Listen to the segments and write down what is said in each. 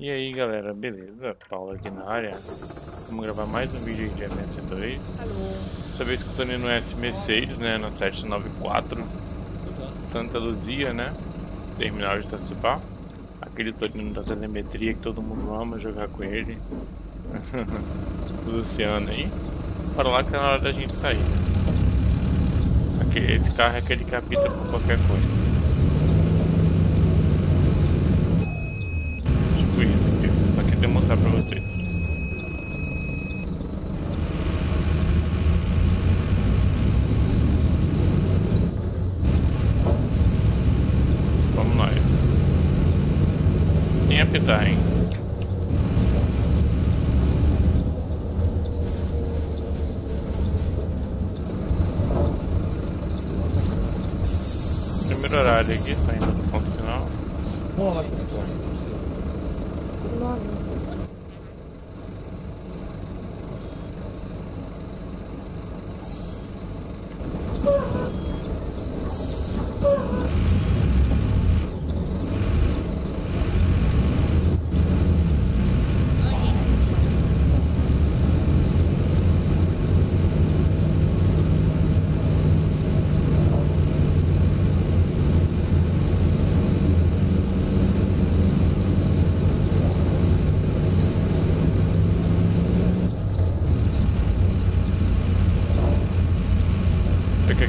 E aí galera, beleza? Paulo aqui na área. Vamos gravar mais um vídeo de MS2. Dessa vez com o TORINO SM6, né? Na 794 Santa Luzia, né? Terminal de Itacipá. Aquele Torino da telemetria que todo mundo ama jogar com ele. O Luciano aí. Para lá que tá na hora da gente sair. Esse carro é aquele que apita por qualquer coisa. Pra vocês. Vamos nós. Sem apitar, hein? Primeiro horário aqui, saindo do ponto final. Boa,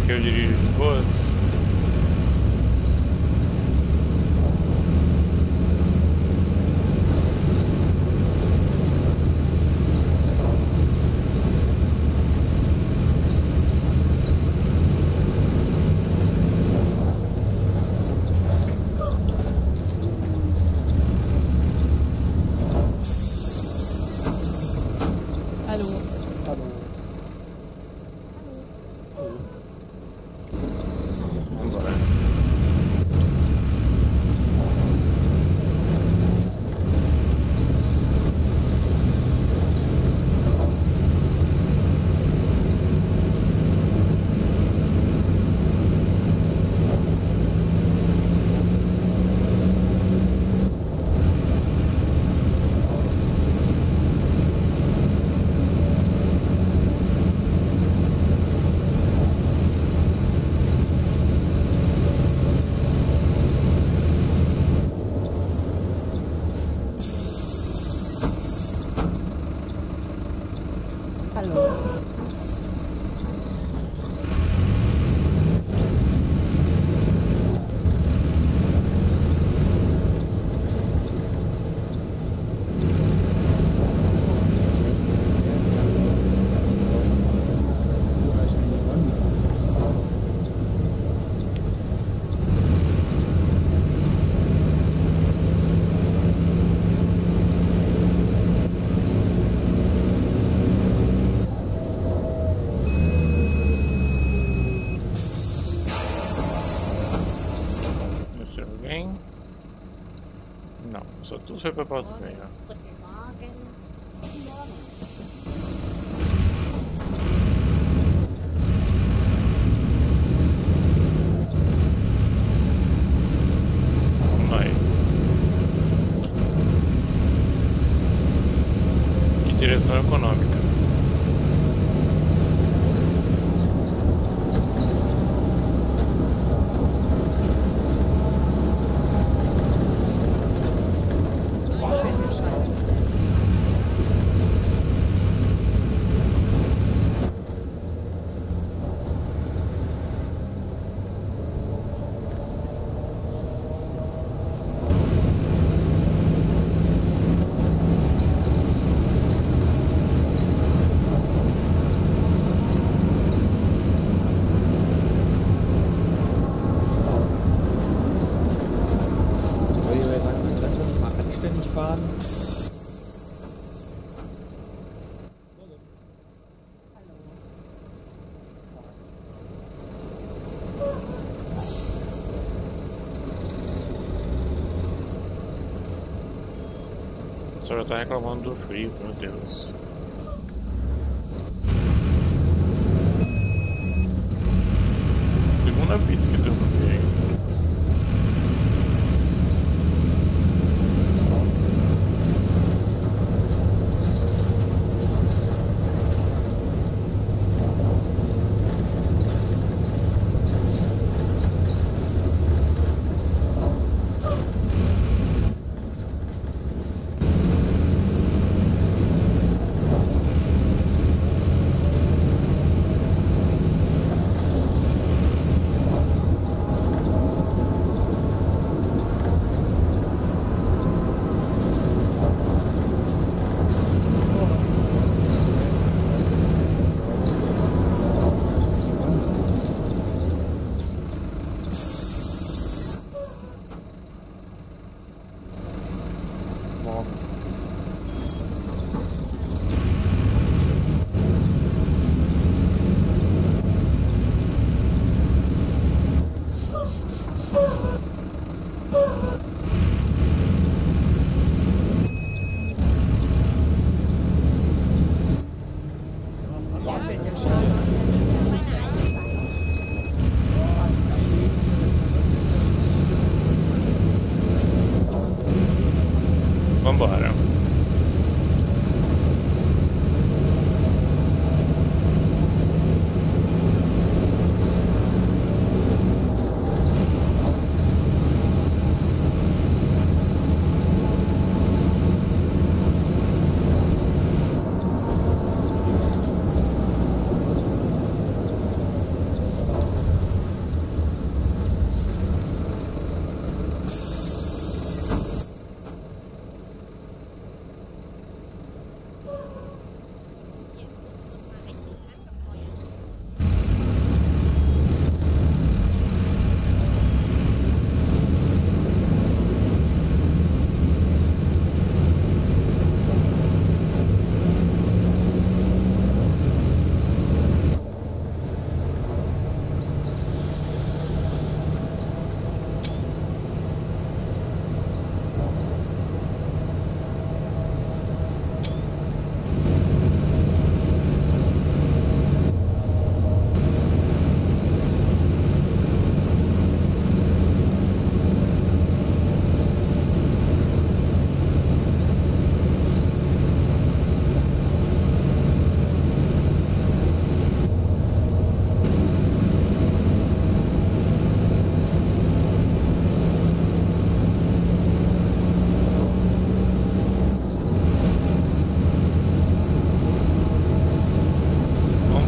que eu dirijo de boas. Não, só tudo foi pra pauta também, né? Mas... que direção econômica. Só já tá reclamando do frio, meu Deus. Segunda vida que deu no frio. carro.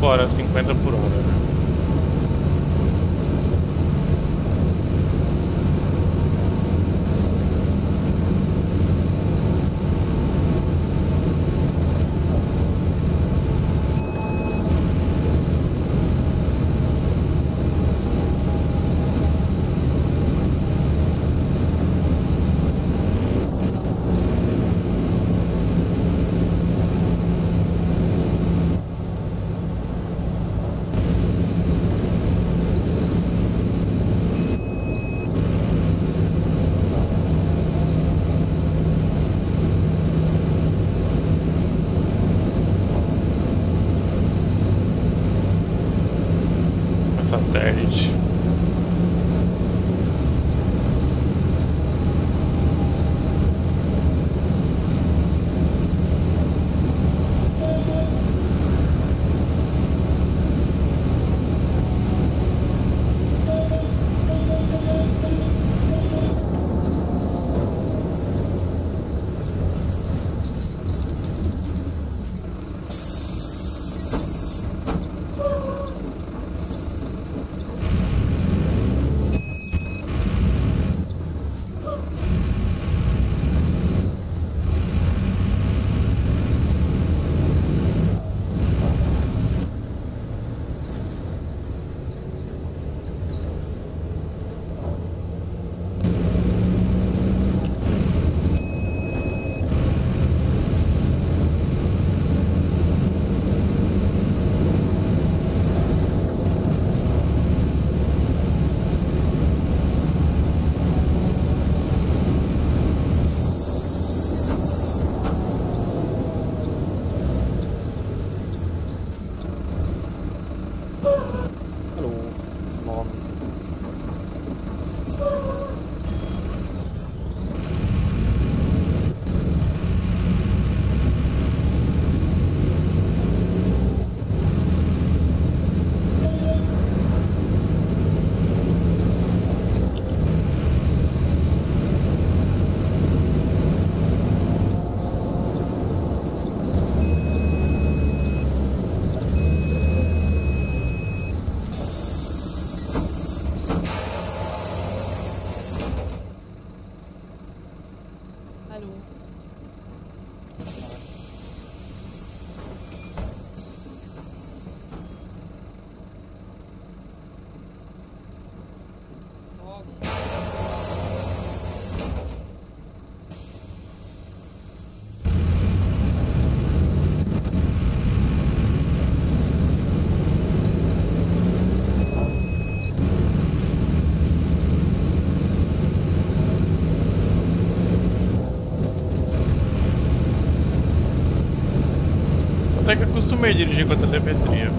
Agora 50 por hora, né? Satélite. até que acostumei a dirigir com a telemetria.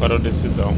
Para o decidão.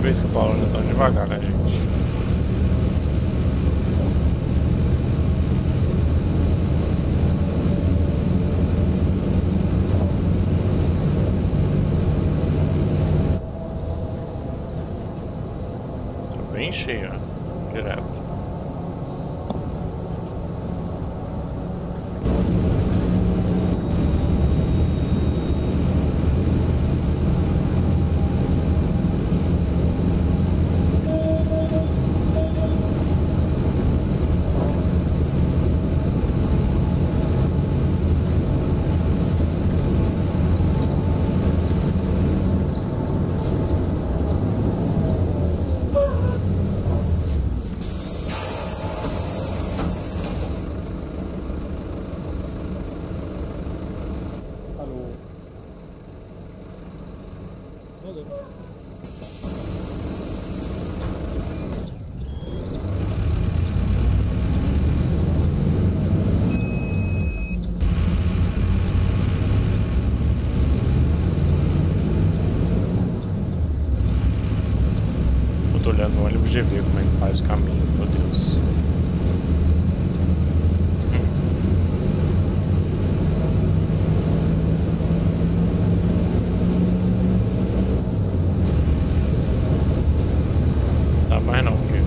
primeira vez que eu falo, já tô devagar, né, gente? Tô bem cheio, né? Direto. Deixa eu ver como é que faz o caminho, meu Deus. Tá mais não, viu?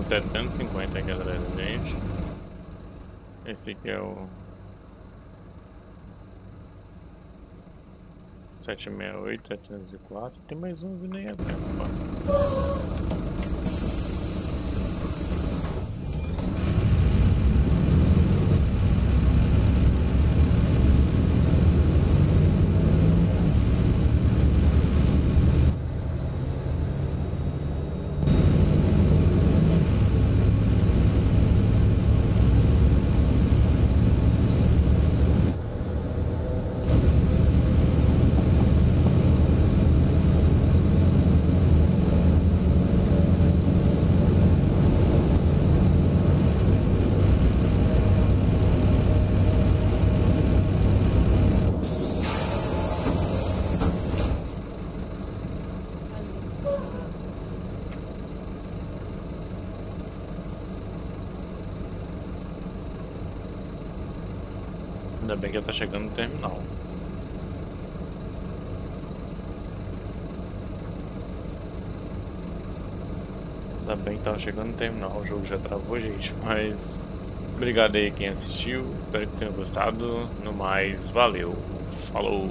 um 750 aqui atrás da gente. Esse aqui é o 768, 704. Tem mais um vindo aí atrás. Ainda bem que ela tá chegando no terminal. Ainda bem que tava chegando no terminal, o jogo já travou, gente, mas obrigado aí quem assistiu, espero que tenha gostado. No mais, valeu, falou!